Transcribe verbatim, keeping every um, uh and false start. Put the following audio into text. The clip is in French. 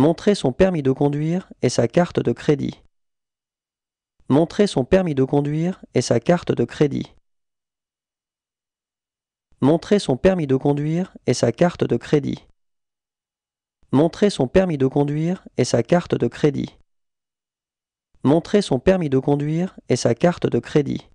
Montrer son permis de conduire et sa carte de crédit. Montrer son permis de conduire et sa carte de crédit. Montrer son permis de conduire et sa carte de crédit. Montrer son permis de conduire et sa carte de crédit. Montrer son permis de conduire et sa carte de crédit.